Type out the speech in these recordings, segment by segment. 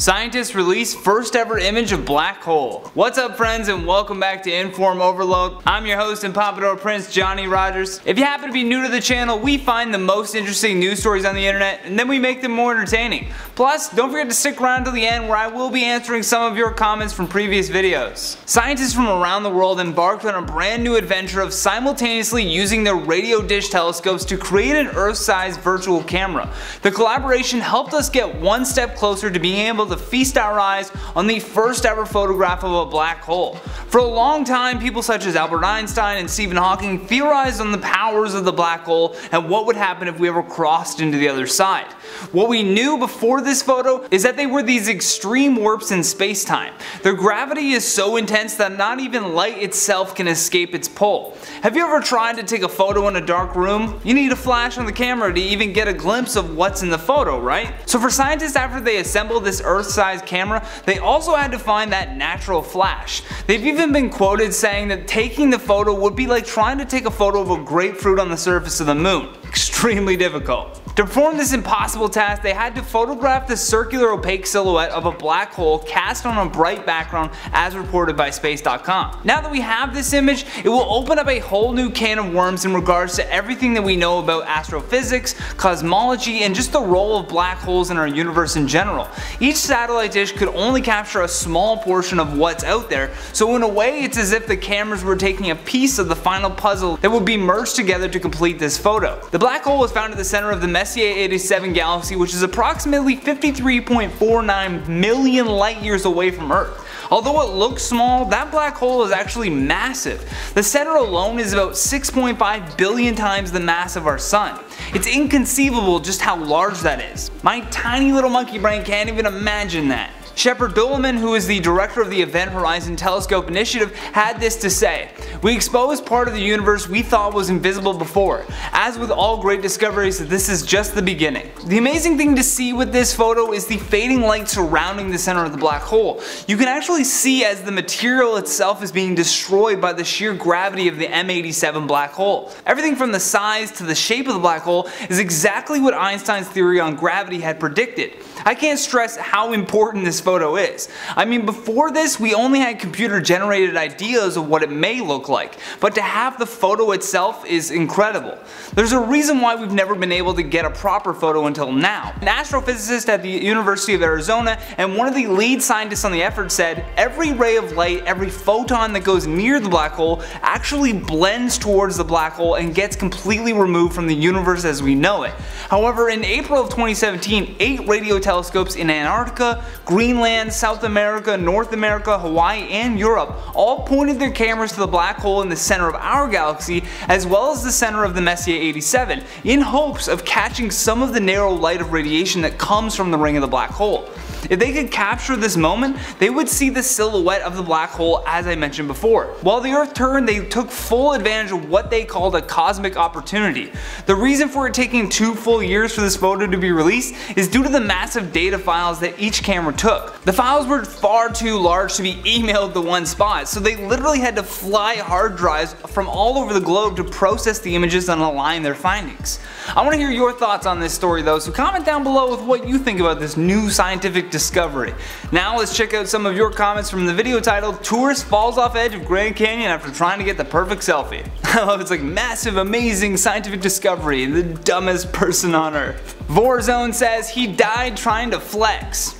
Scientists release first ever image of black hole. What's up, friends, and welcome back to Inform Overload. I'm your host and Pompadour Prince, Johnny Rogers. If you happen to be new to the channel, we find the most interesting news stories on the internet and then we make them more entertaining. Plus, don't forget to stick around till the end where I will be answering some of your comments from previous videos. Scientists from around the world embarked on a brand new adventure of simultaneously using their radio dish telescopes to create an Earth-sized virtual camera. The collaboration helped us get one step closer to being able to feast our eyes on the first ever photograph of a black hole. For a long time, people such as Albert Einstein and Stephen Hawking theorized on the powers of the black hole and what would happen if we ever crossed into the other side. What we knew before this photo is that they were these extreme warps in space-time. Their gravity is so intense that not even light itself can escape its pull. Have you ever tried to take a photo in a dark room? You need a flash on the camera to even get a glimpse of what's in the photo, right? So for scientists, after they assembled this Earth-sized camera, they also had to find that natural flash. They've even been quoted saying that taking the photo would be like trying to take a photo of a grapefruit on the surface of the moon. Extremely difficult. To perform this impossible task, they had to photograph the circular opaque silhouette of a black hole cast on a bright background as reported by Space.com. Now that we have this image, it will open up a whole new can of worms in regards to everything that we know about astrophysics, cosmology, and just the role of black holes in our universe in general. Each satellite dish could only capture a small portion of what's out there, so in a way it's as if the cameras were taking a piece of the final puzzle that would be merged together to complete this photo. The black hole was found at the center of the Messier 87 galaxy, which is approximately 53.49 million light years away from Earth. Although it looks small, that black hole is actually massive. The center alone is about 6.5 billion times the mass of our sun. It's inconceivable just how large that is. My tiny little monkey brain can't even imagine that. Shepherd Doeleman, who is the director of the Event Horizon Telescope Initiative, had this to say: "We exposed part of the universe we thought was invisible before. As with all great discoveries, this is just the beginning." The amazing thing to see with this photo is the fading light surrounding the center of the black hole. You can actually see as the material itself is being destroyed by the sheer gravity of the M87 black hole. Everything from the size to the shape of the black hole is exactly what Einstein's theory on gravity had predicted. I can't stress how important this photo is. I mean, before this we only had computer generated ideas of what it may look like, but to have the photo itself is incredible. There's a reason why we've never been able to get a proper photo until now. An astrophysicist at the University of Arizona and one of the lead scientists on the effort said, "Every ray of light, every photon that goes near the black hole actually blends towards the black hole and gets completely removed from the universe as we know it." However, in April of 2017, 8 radio telescopes in Antarctica, Greenland, South America, North America, Hawaii, and Europe all pointed their cameras to the black hole in the center of our galaxy as well as the center of the Messier 87 in hopes of catching some of the narrow light of radiation that comes from the ring of the black hole. If they could capture this moment, they would see the silhouette of the black hole as I mentioned before. While the Earth turned, they took full advantage of what they called a cosmic opportunity. The reason for it taking 2 full years for this photo to be released is due to the massive data files that each camera took. The files were far too large to be emailed to one spot, so they literally had to fly hard drives from all over the globe to process the images and align their findings. I want to hear your thoughts on this story though, so comment down below with what you think about this new scientific discovery. Now let's check out some of your comments from the video titled "Tourist Falls Off Edge of Grand Canyon After Trying to Get the Perfect Selfie." I love it's like massive, amazing scientific discovery, the dumbest person on earth. Vorzone says he died trying to flex.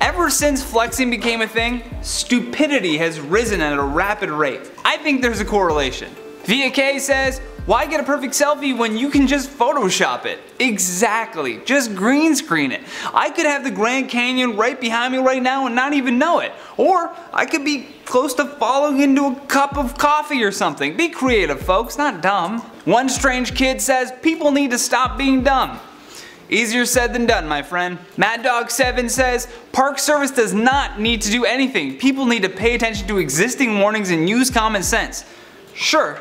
Ever since flexing became a thing, stupidity has risen at a rapid rate. I think there's a correlation. VK says, "Why get a perfect selfie when you can just Photoshop it?" Exactly, just green screen it. I could have the Grand Canyon right behind me right now and not even know it. Or I could be close to falling into a cup of coffee or something. Be creative, folks, not dumb. One strange kid says, "People need to stop being dumb." Easier said than done, my friend. MadDog7 says, "Park Service does not need to do anything. People need to pay attention to existing warnings and use common sense." Sure,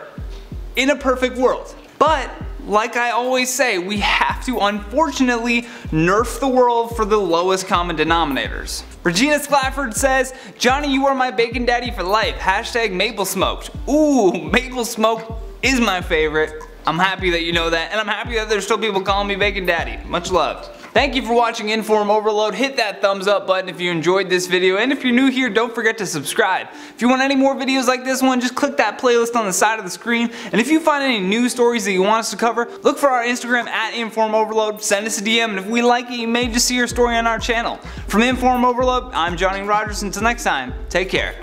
in a perfect world. But like I always say, we have to unfortunately nerf the world for the lowest common denominators. Regina Sclafford says, "Johnny, you are my bacon daddy for life. #MapleSmoked. Ooh, maple smoke is my favorite. I'm happy that you know that, and I'm happy that there's still people calling me bacon daddy. Much love. Thank you for watching Inform Overload. Hit that thumbs up button if you enjoyed this video, and if you're new here, don't forget to subscribe. If you want any more videos like this one, just click that playlist on the side of the screen, and if you find any news stories that you want us to cover, look for our Instagram at Inform Overload, send us a DM, and if we like it, you may just see your story on our channel. From Inform Overload, I'm Johnny Rogers. Until next time, take care.